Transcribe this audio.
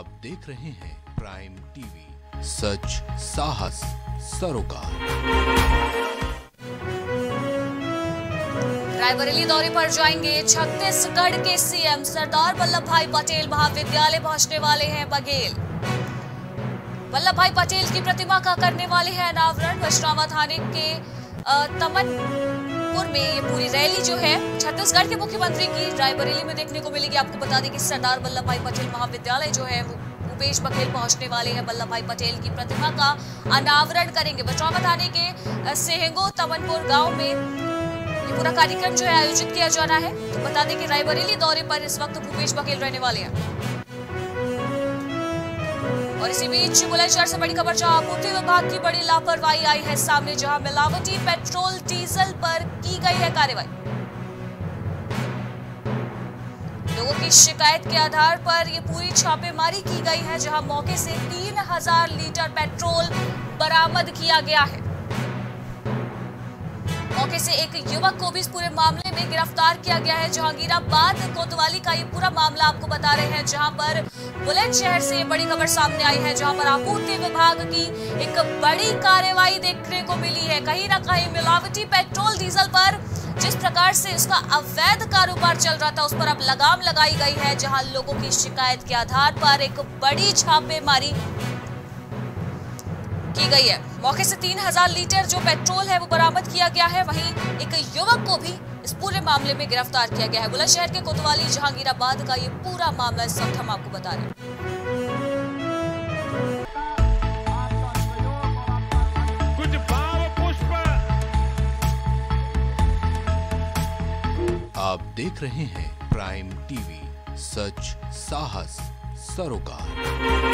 आप देख रहे हैं प्राइम टीवी, सच साहस सरोकार। रायबरेली दौरे पर जाएंगे छत्तीसगढ़ के सीएम सरदार वल्लभ भाई पटेल। महाविद्यालय पहुंचने वाले हैं बघेल। वल्लभ भाई पटेल की प्रतिमा का करने वाले हैं अनावरण। पशुरा थाने के तमनपुर में ये पूरी रैली जो है छत्तीसगढ़ के मुख्यमंत्री की रायबरेली में देखने को मिलेगी। आपको बता दें कि सरदार वल्लभ भाई पटेल महाविद्यालय जो है वो भूपेश बघेल पहुंचने वाले हैं। वल्लभ भाई पटेल की प्रतिमा का अनावरण करेंगे। पशुरा थाने के सेहगो तमनपुर गांव में ये पूरा कार्यक्रम जो है आयोजित किया जाना है। तो बता दें कि रायबरेली दौरे पर इस वक्त भूपेश बघेल रहने वाले हैं। और इसी बीच बुलंदशहर से बड़ी खबर, जहां आपूर्ति विभाग की बड़ी लापरवाही आई है सामने, जहां मिलावटी पेट्रोल डीजल पर की गई है कार्रवाई। लोगों की शिकायत के आधार पर ये पूरी छापेमारी की गई है, जहां मौके से 3000 लीटर पेट्रोल बरामद किया गया है। मौके से एक युवक को भी इस पूरे मामले में गिरफ्तार किया गया है। जहांगीराबाद कोतवाली का ये पूरा मामला आपको बता रहे हैं, जहां पर बुलंदशहर से बड़ी खबर सामने आई है, जहां पर आपूर्ति विभाग की एक बड़ी कार्रवाई देखने को मिली है। कहीं ना कहीं मिलावटी पेट्रोल डीजल पर जिस प्रकार से उसका अवैध कारोबार चल रहा था, उस पर अब लगाम लगाई गई है, जहां लोगों की शिकायत के आधार पर एक बड़ी छापेमारी की गई है। मौके से 3000 लीटर जो पेट्रोल है वो बरामद किया गया है। वहीं एक युवक को भी इस पूरे मामले में गिरफ्तार किया गया है। बुलंदशहर के कोतवाली जहांगीराबाद का ये पूरा मामला इस वक्त हम आपको बता रहे हैं। कुछ भाव पुष्प आप देख रहे हैं प्राइम टीवी, सच साहस सरोकार।